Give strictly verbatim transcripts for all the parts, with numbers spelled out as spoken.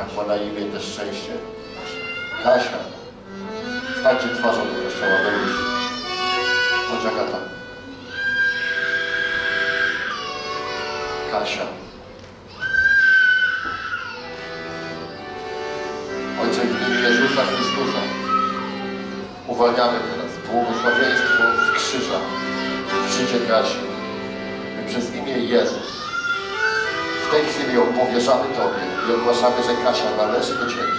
nakładajmy też szczęście. Kasia, stańcie twarzą do kościoła, do ludzi. Chodź, Agata. Kasia. Ojcze, w imieniu Jezusa Chrystusa uwalniamy teraz błogosławieństwo z krzyża w życie Kasi. My przez imię Jezus w tej chwili ją powierzamy Tobie i ogłaszamy, że Kasia należy do Ciebie.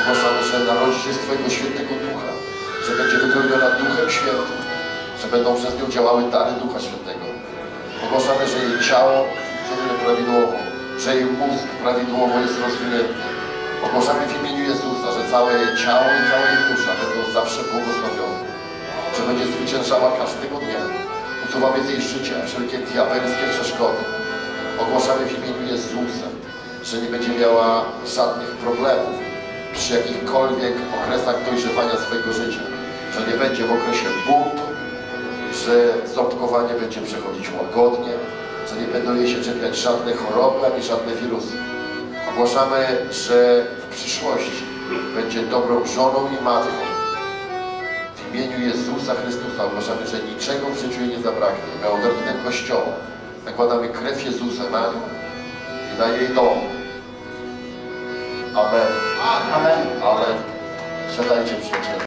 Ogłaszamy, że narodzi się z Twojego świętego Ducha, że będzie wypełniona Duchem Świętym, że będą przez nią działały dary Ducha Świętego. Ogłaszamy, że jej ciało funkcjonuje prawidłowo, że jej mózg prawidłowo jest rozwinięty. Ogłaszamy w imieniu Jezusa, że całe jej ciało i cała jej dusza będą zawsze błogosławione, że będzie zwyciężała każdego dnia. Usuwamy z jej życia wszelkie diabelskie przeszkody. Ogłaszamy w imieniu Jezusa, że nie będzie miała żadnych problemów przy jakichkolwiek okresach dojrzewania swojego życia, że nie będzie w okresie buntu, że ząbkowanie będzie przechodzić łagodnie, że nie będą jej się czepiać żadne choroby ani żadne wirusy. Ogłaszamy, że w przyszłości będzie dobrą żoną i matką. W imieniu Jezusa Chrystusa ogłaszamy, że niczego w życiu jej nie zabraknie. My odrębnym Kościoła nakładamy krew Jezusa na nią i na jej dom. Amen. Amen. Amen. Siadajcie, przyjaciele.